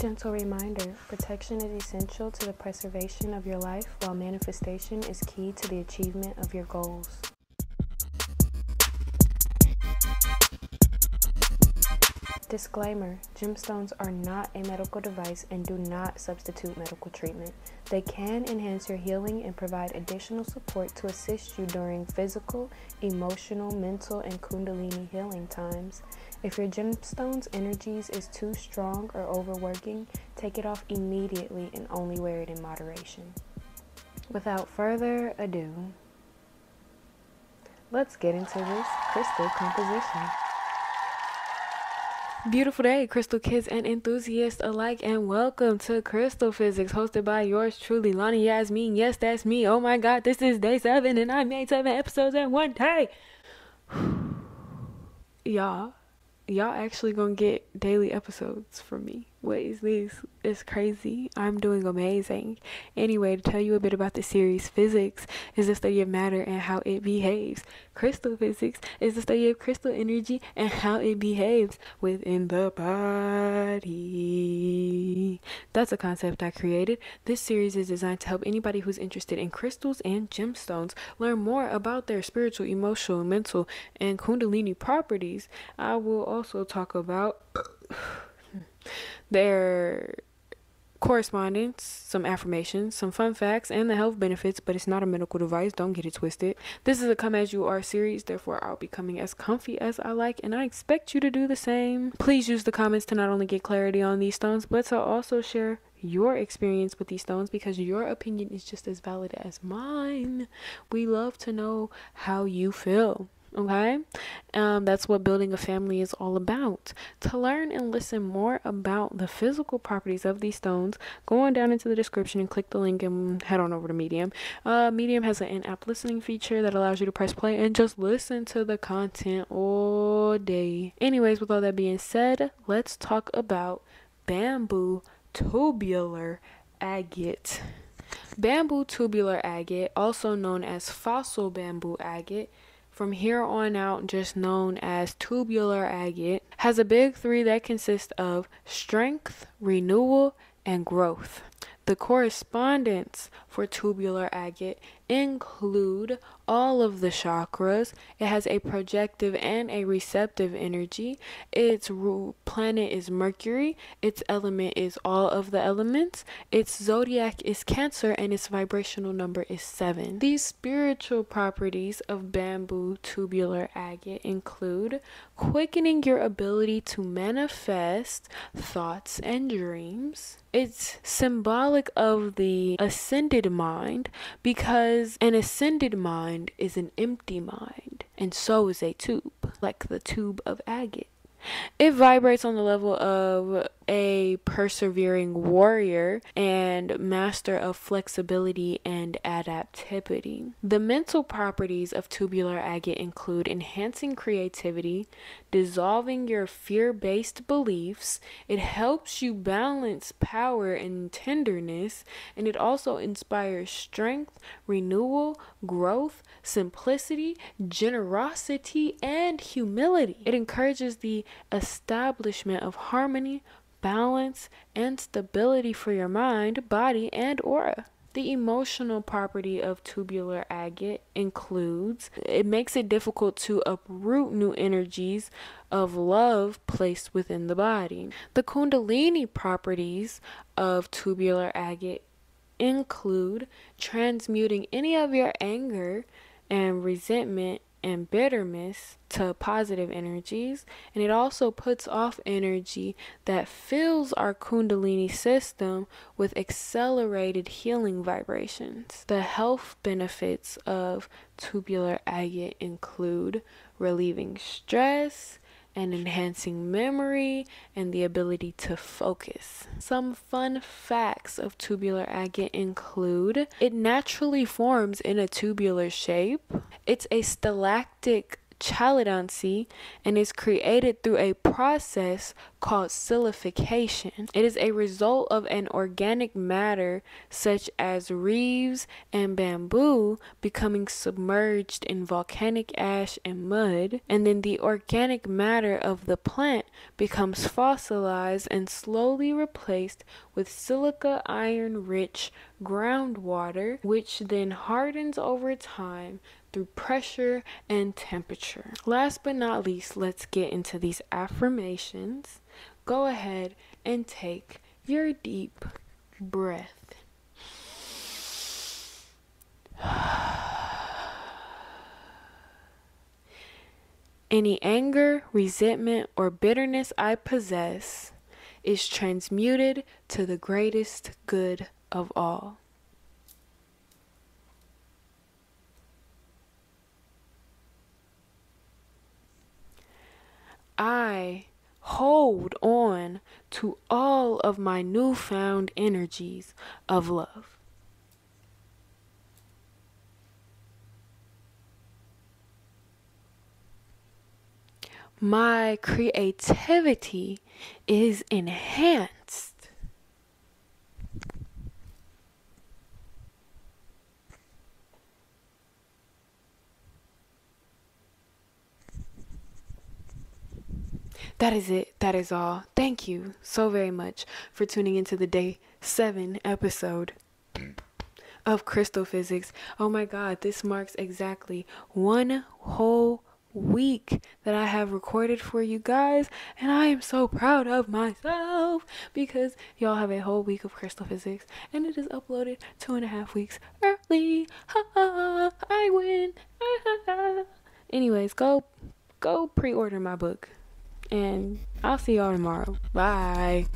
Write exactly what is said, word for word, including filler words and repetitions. Gentle reminder, protection is essential to the preservation of your life, while manifestation is key to the achievement of your goals. Disclaimer, gemstones are not a medical device and do not substitute medical treatment. They can enhance your healing and provide additional support to assist you during physical, emotional, mental, and Kundalini healing times. If your gemstone's energies is too strong or overworking, take it off immediately and only wear it in moderation. Without further ado, let's get into this crystal composition. Beautiful day, crystal kids and enthusiasts alike, and welcome to Crystal Physics, hosted by yours truly, Lani Yasmeen. Yes, that's me. Oh my god, this is day seven and I made seven episodes in one day. y'all y'all actually gonna get daily episodes from me. What is this? It's crazy. I'm doing amazing. Anyway, to tell you a bit about the series, physics is the study of matter and how it behaves. Crystal physics is the study of crystal energy and how it behaves within the body. That's a concept I created. This series is designed to help anybody who's interested in crystals and gemstones learn more about their spiritual, emotional, mental, and Kundalini properties. I will also talk about their correspondence, some affirmations, some fun facts, and the health benefits, but it's not a medical device. Don't get it twisted. This is a come as you are series, therefore I'll be coming as comfy as I like, and I expect you to do the same. Please use the comments to not only get clarity on these stones, but to also share your experience with these stones, because your opinion is just as valid as mine. We love to know how you feel. Okay, um, that's what building a family is all about. To learn and listen more about the physical properties of these stones, go on down into the description and click the link and head on over to Medium. Uh, Medium has an in-app listening feature that allows you to press play and just listen to the content all day. Anyways, with all that being said, let's talk about bamboo tubular agate. Bamboo tubular agate, also known as fossil bamboo agate, from here on out just known as tubular agate, has a big three that consists of strength, renewal, and growth. The correspondence for tubular agate include all of the chakras. It has a projective and a receptive energy. Its planet is Mercury. Its element is all of the elements. Its zodiac is Cancer, and its vibrational number is seven. These spiritual properties of bamboo tubular agate include quickening your ability to manifest thoughts and dreams. It's symbolic of the ascended mind, because an ascended mind is an empty mind, and so is a tube, like the tube of agate. It vibrates on the level of a persevering warrior and master of flexibility and adaptability. The mental properties of tubular agate include enhancing creativity, dissolving your fear-based beliefs. It helps you balance power and tenderness, and it also inspires strength, renewal, growth, simplicity, generosity, and humility. It encourages the establishment of harmony, balance, and stability for your mind, body, and aura. The emotional property of tubular agate includes it makes it difficult to uproot new energies of love placed within the body. The Kundalini properties of tubular agate include transmuting any of your anger and resentment and bitterness to positive energies, and it also puts off energy that fills our Kundalini system with accelerated healing vibrations. The health benefits of tubular agate include relieving stress and enhancing memory and the ability to focus. Some fun facts of tubular agate include it naturally forms in a tubular shape. It's a stalactic Chalcedony and is created through a process called silicification. It is a result of an organic matter such as reeds and bamboo becoming submerged in volcanic ash and mud, and then the organic matter of the plant becomes fossilized and slowly replaced with silica iron-rich groundwater, which then hardens over time through pressure and temperature. Last but not least, let's get into these affirmations. Go ahead and take your deep breath. Any anger, resentment, or bitterness I possess is transmuted to the greatest good of all. I hold on to all of my newfound energies of love. My creativity is enhanced. That is it. That is all. Thank you so very much for tuning into the day seven episode of Crystal Physics. Oh my God, this marks exactly one whole week that I have recorded for you guys, and I am so proud of myself because y'all have a whole week of Crystal Physics and it is uploaded two and a half weeks early. Ha, ha, I win. Ha, ha, ha. Anyways, go go pre-order my book and I'll see y'all tomorrow. Bye.